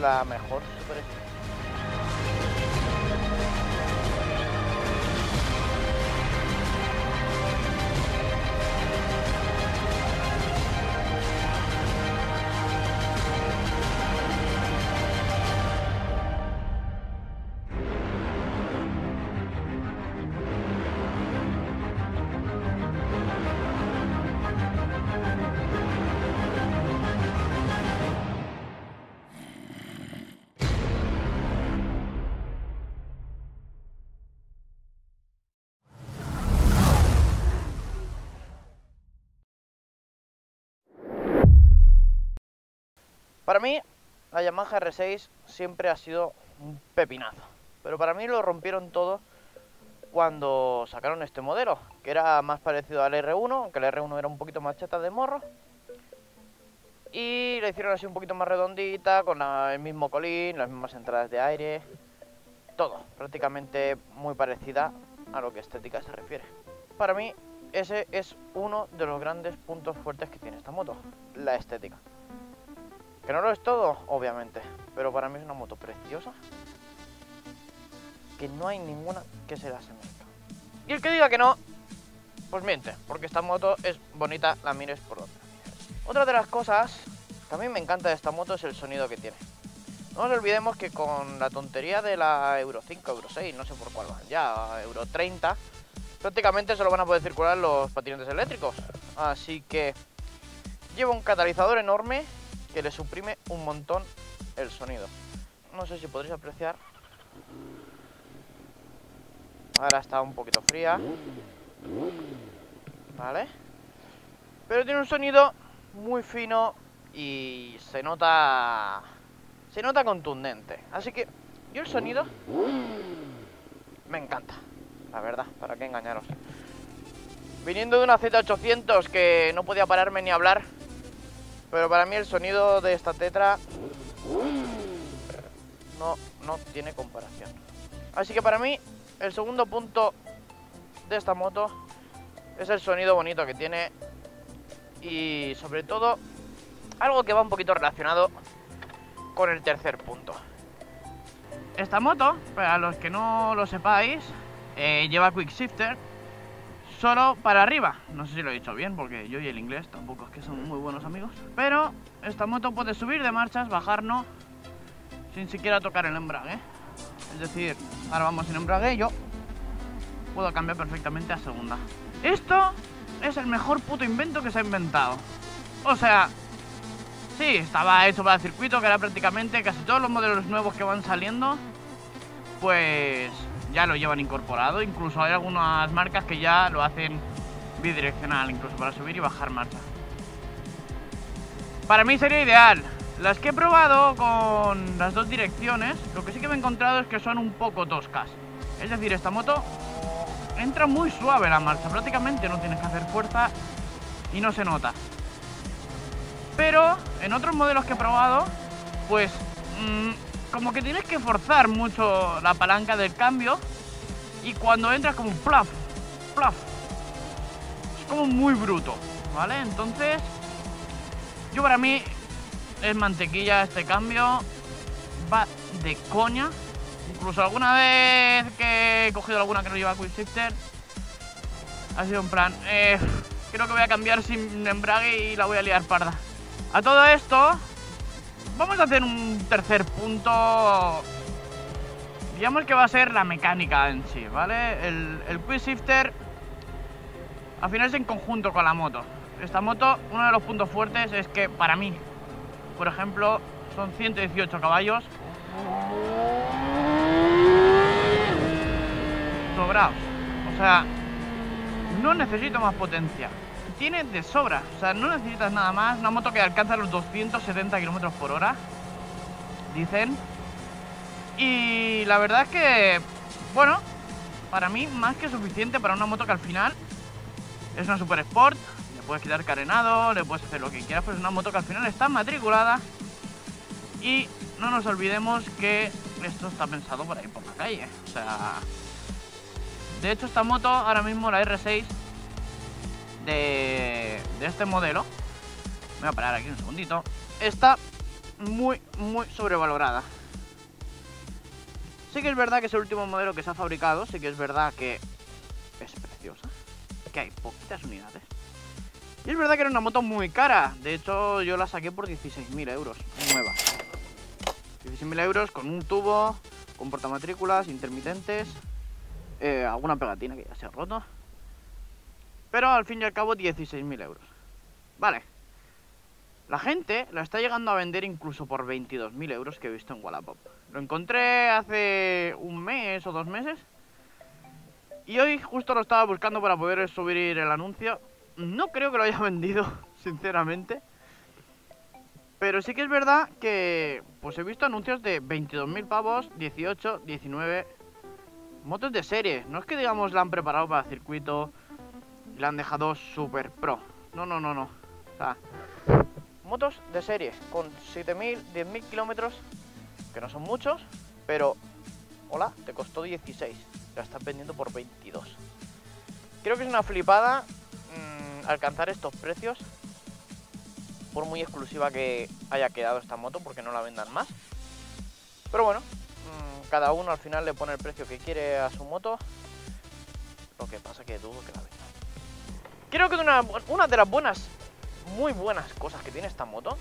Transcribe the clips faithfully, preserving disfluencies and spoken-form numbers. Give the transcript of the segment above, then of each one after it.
la mejor superestrella. Para mí, la Yamaha R seis siempre ha sido un pepinazo, pero para mí lo rompieron todo cuando sacaron este modelo, que era más parecido al R uno, aunque el R uno era un poquito más chata de morro, y la hicieron así un poquito más redondita, con la, el mismo colín, las mismas entradas de aire, todo, prácticamente muy parecida a lo que estética se refiere. Para mí, ese es uno de los grandes puntos fuertes que tiene esta moto, la estética. Que no lo es todo, obviamente, pero para mí es una moto preciosa, que no hay ninguna que se la asemeje. Y el que diga que no, pues miente, porque esta moto es bonita, la mires por donde la mires. Otra de las cosas que a mí me encanta de esta moto es el sonido que tiene. No nos olvidemos que con la tontería de la Euro cinco, Euro seis, no sé por cuál van ya, Euro treinta, prácticamente solo van a poder circular los patinetes eléctricos. Así que lleva un catalizador enorme que le suprime un montón el sonido. No sé si podréis apreciar. Ahora está un poquito fría, ¿vale? Pero tiene un sonido muy fino y se nota, se nota contundente. Así que yo el sonido me encanta, la verdad, para qué engañaros. Viniendo de una Z ochocientos que no podía pararme ni hablar, pero para mí el sonido de esta Tetra no, no tiene comparación. Así que para mí el segundo punto de esta moto es el sonido bonito que tiene. Y sobre todo algo que va un poquito relacionado con el tercer punto. Esta moto, para los que no lo sepáis, eh, lleva quick shifter solo para arriba. No sé si lo he dicho bien, porque yo y el inglés tampoco es que son muy buenos amigos. Pero esta moto puede subir de marchas, bajar, no, sin siquiera tocar el embrague. Es decir, ahora vamos sin embrague y yo puedo cambiar perfectamente a segunda. Esto es el mejor puto invento que se ha inventado. O sea, sí, estaba hecho para el circuito, que era prácticamente casi todos los modelos nuevos que van saliendo, pues ya lo llevan incorporado. Incluso hay algunas marcas que ya lo hacen bidireccional, incluso para subir y bajar marcha. Para mí sería ideal. Las que he probado con las dos direcciones, lo que sí que me he encontrado es que son un poco toscas. Es decir, esta moto entra muy suave la marcha, prácticamente no tienes que hacer fuerza y no se nota. Pero en otros modelos que he probado, pues mmm, como que tienes que forzar mucho la palanca del cambio, y cuando entras como un plaf, plaf, es como muy bruto, ¿vale? Entonces, yo para mí es mantequilla este cambio, va de coña. Incluso alguna vez que he cogido alguna que no lleva quick shifter, ha sido en plan, eh, creo que voy a cambiar sin embrague y la voy a liar parda. A todo esto, vamos a hacer un tercer punto, digamos que va a ser la mecánica en sí, ¿vale? El, el quick shifter al final es en conjunto con la moto. Esta moto, uno de los puntos fuertes es que para mí, por ejemplo, son ciento dieciocho caballos sobrados. O sea, no necesito más potencia, tiene de sobra, o sea, no necesitas nada más. Una moto que alcanza los doscientos setenta kilómetros por hora, dicen. Y la verdad es que, bueno, para mí más que suficiente para una moto que al final es una super sport. Le puedes quitar carenado, le puedes hacer lo que quieras, pero es una moto que al final está matriculada. Y no nos olvidemos que esto está pensado para ir por la calle. O sea, de hecho esta moto ahora mismo, la R seis De, de este modelo, me voy a parar aquí un segundito, esta muy, muy sobrevalorada. Sí que es verdad que es el último modelo que se ha fabricado, sí que es verdad que es preciosa, que hay poquitas unidades. Y es verdad que era una moto muy cara, de hecho yo la saqué por dieciséis mil euros, nueva. dieciséis mil euros con un tubo, con portamatrículas, intermitentes, eh, alguna pegatina que ya se ha roto. Pero al fin y al cabo dieciséis mil euros. Vale. La gente la está llegando a vender incluso por veintidós mil euros que he visto en Wallapop. Lo encontré hace un mes o dos meses. Y hoy justo lo estaba buscando para poder subir el anuncio. No creo que lo haya vendido, sinceramente. Pero sí que es verdad que pues he visto anuncios de veintidós mil pavos, dieciocho, diecinueve. Motos de serie. No es que digamos la han preparado para circuito y la han dejado super pro. No, no, no, no. O sea, motos de serie con siete mil, diez mil kilómetros, que no son muchos, pero hola, te costó dieciséis. La estás vendiendo por veintidós. Creo que es una flipada mmm, alcanzar estos precios. Por muy exclusiva que haya quedado esta moto, porque no la vendan más. Pero bueno, cada uno al final le pone el precio que quiere a su moto. Lo que pasa que dudo que la vendan. Creo que una, una de las buenas, muy buenas cosas que tiene esta moto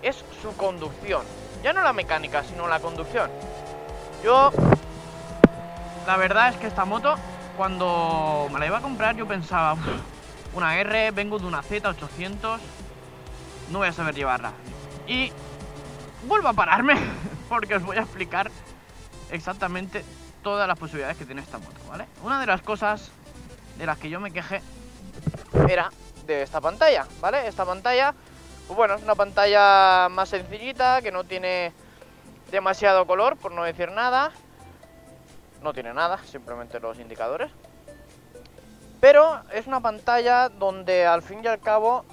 es su conducción. Ya no la mecánica, sino la conducción. Yo, la verdad es que esta moto, cuando me la iba a comprar, yo pensaba... Una R, vengo de una Z ochocientos, no voy a saber llevarla. Y vuelvo a pararme, porque os voy a explicar exactamente todas las posibilidades que tiene esta moto, ¿vale? Una de las cosas de las que yo me quejé era de esta pantalla, ¿vale? Esta pantalla, pues bueno, es una pantalla más sencillita, que no tiene demasiado color, por no decir nada. No tiene nada, simplemente los indicadores. Pero es una pantalla donde al fin y al cabo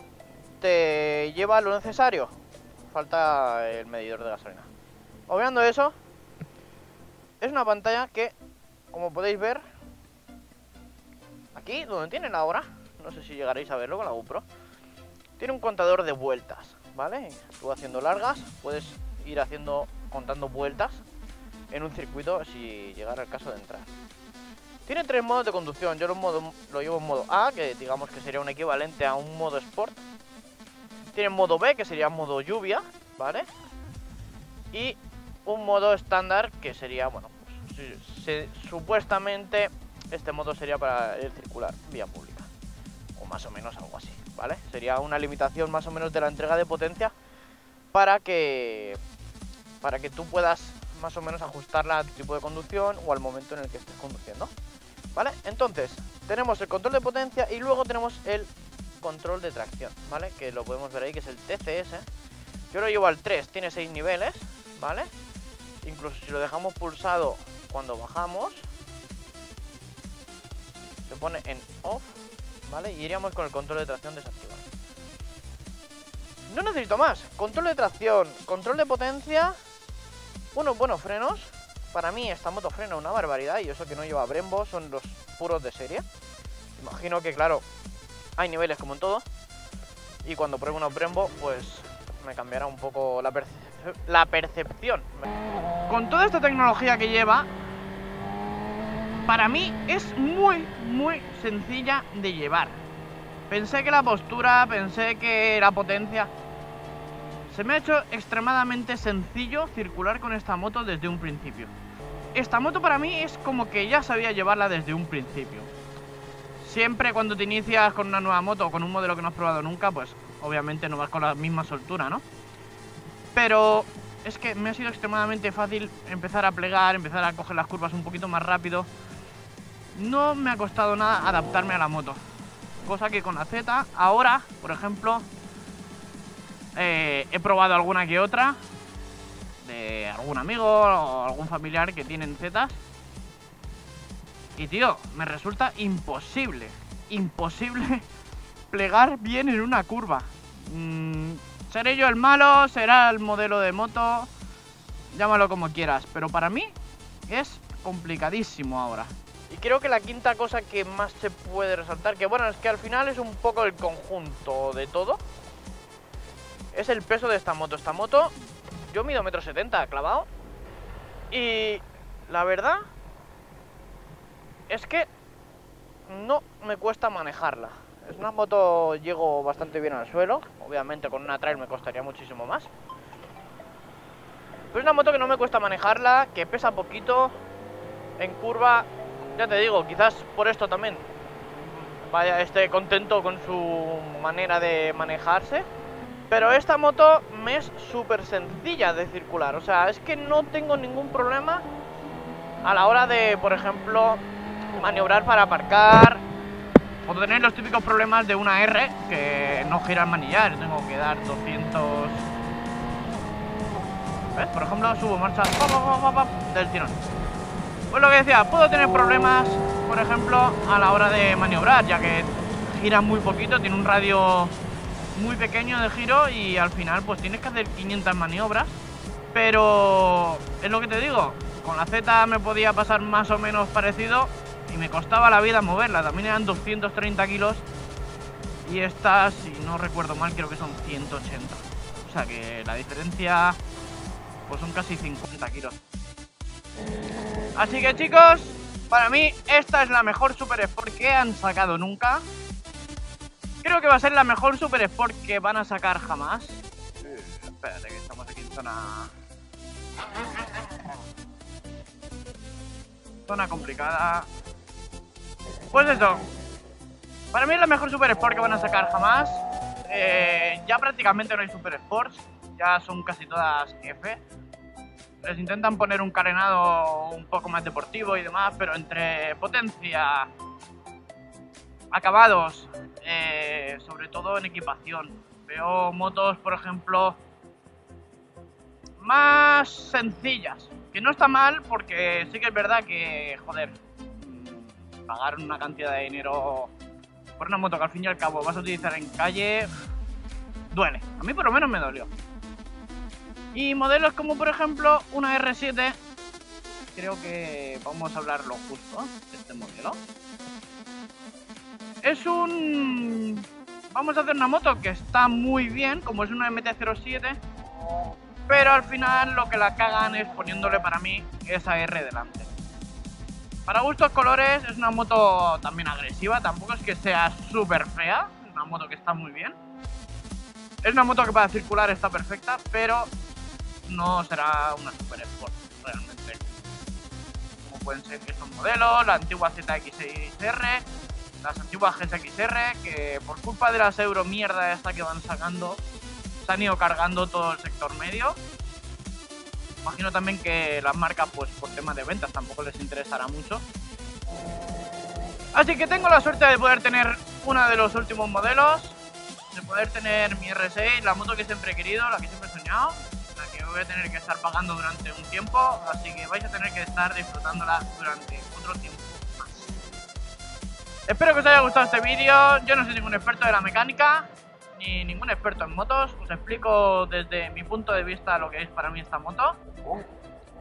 te lleva lo necesario. Falta el medidor de gasolina. Obviando eso, es una pantalla que, como podéis ver, aquí donde tienen ahora, no sé si llegaréis a verlo con la GoPro, tiene un contador de vueltas, ¿vale? Tú haciendo largas, puedes ir haciendo contando vueltas en un circuito si llegara el caso de entrar. Tiene tres modos de conducción, yo lo, modo, lo llevo en modo A, que digamos que sería un equivalente a un modo Sport. Tiene modo B, que sería modo lluvia, ¿vale? Y un modo estándar, que sería, bueno, pues, si, si, supuestamente este modo sería para el circular, vía pública. O más o menos algo así, ¿vale? Sería una limitación más o menos de la entrega de potencia para que, para que tú puedas más o menos ajustarla a tu tipo de conducción o al momento en el que estés conduciendo. ¿Vale? Entonces, tenemos el control de potencia y luego tenemos el control de tracción, ¿vale? Que lo podemos ver ahí, que es el T C S. Yo lo llevo al tres, tiene seis niveles, ¿vale? Incluso si lo dejamos pulsado cuando bajamos, se pone en off, ¿vale? Y iríamos con el control de tracción desactivado. No necesito más. Control de tracción, control de potencia, unos buenos frenos. Para mí esta moto frena una barbaridad, y eso que no lleva Brembo, son los puros de serie. Imagino que, claro, hay niveles como en todo, y cuando pruebe unos Brembo, pues me cambiará un poco la, perce la percepción. Con toda esta tecnología que lleva, para mí es muy, muy sencilla de llevar. Pensé que la postura, pensé que la potencia... Se me ha hecho extremadamente sencillo circular con esta moto desde un principio. Esta moto para mí es como que ya sabía llevarla desde un principio. Siempre cuando te inicias con una nueva moto o con un modelo que no has probado nunca, pues obviamente no vas con la misma soltura, ¿no? Pero es que me ha sido extremadamente fácil empezar a plegar, empezar a coger las curvas un poquito más rápido. No me ha costado nada adaptarme a la moto. Cosa que con la Z, ahora, por ejemplo... Eh, he probado alguna que otra de algún amigo o algún familiar que tienen Zetas. Y tío, me resulta imposible, imposible plegar bien en una curva. Mm, seré yo el malo, será el modelo de moto, llámalo como quieras, pero para mí es complicadísimo ahora. Y creo que la quinta cosa que más se puede resaltar, que bueno, es que al final es un poco el conjunto de todo. es el peso de esta moto. Esta moto, yo mido metro setenta clavado. Y la verdad es que no me cuesta manejarla. Es una moto, llego bastante bien al suelo. Obviamente con una trail me costaría muchísimo más. Pero es una moto que no me cuesta manejarla, que pesa poquito. En curva, ya te digo, quizás por esto también vaya, esté contento con su manera de manejarse. Pero esta moto me es súper sencilla de circular. O sea, es que no tengo ningún problema a la hora de, por ejemplo, maniobrar para aparcar, o tener los típicos problemas de una R que no gira el manillar, tengo que dar doscientos... ¿Ves? Por ejemplo, subo marcha del tirón. Pues lo que decía, puedo tener problemas, por ejemplo, a la hora de maniobrar, ya que gira muy poquito, tiene un radio muy pequeño de giro y al final pues tienes que hacer quinientas maniobras. Pero es lo que te digo, con la Z me podía pasar más o menos parecido. Y me costaba la vida moverla, también eran doscientos treinta kilos. Y esta, si no recuerdo mal, creo que son ciento ochenta. O sea que la diferencia, pues son casi cincuenta kilos. Así que chicos, para mí esta es la mejor Super Sport que han sacado nunca. Creo que va a ser la mejor Super Sport que van a sacar jamás. eh, Espérate que estamos aquí en zona... Zona complicada. Pues eso, para mí es la mejor Super Sport que van a sacar jamás. eh, Ya prácticamente no hay Super Sports, ya son casi todas F. Les intentan poner un carenado un poco más deportivo y demás, pero entre potencia, acabados, eh, sobre todo en equipación, veo motos, por ejemplo, más sencillas. Que no está mal, porque sí que es verdad que, joder, pagar una cantidad de dinero por una moto que al fin y al cabo vas a utilizar en calle, duele. A mí por lo menos me dolió. Y modelos como por ejemplo una R siete, creo que vamos a hablarlo justo de este modelo. Es un... vamos a hacer una moto que está muy bien, como es una M T cero siete, pero al final lo que la cagan es poniéndole para mí esa R delante. Para gustos colores, es una moto también agresiva, tampoco es que sea súper fea, es una moto que está muy bien. Es una moto que para circular está perfecta, pero no será una Super Sport realmente. Como pueden ser estos modelos, la antigua Z X seis R, las antiguas G S X R, que por culpa de las Euro mierda esta que van sacando, se han ido cargando todo el sector medio. Imagino también que las marcas, pues por temas de ventas, tampoco les interesará mucho. Así que tengo la suerte de poder tener uno de los últimos modelos, de poder tener mi R seis, la moto que siempre he querido, la que siempre he soñado, la que voy a tener que estar pagando durante un tiempo, así que vais a tener que estar disfrutándola durante otro tiempo más. Espero que os haya gustado este vídeo. Yo no soy ningún experto de la mecánica, ni ningún experto en motos, os explico desde mi punto de vista lo que es para mí esta moto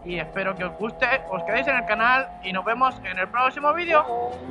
y espero que os guste, os quedéis en el canal y nos vemos en el próximo vídeo.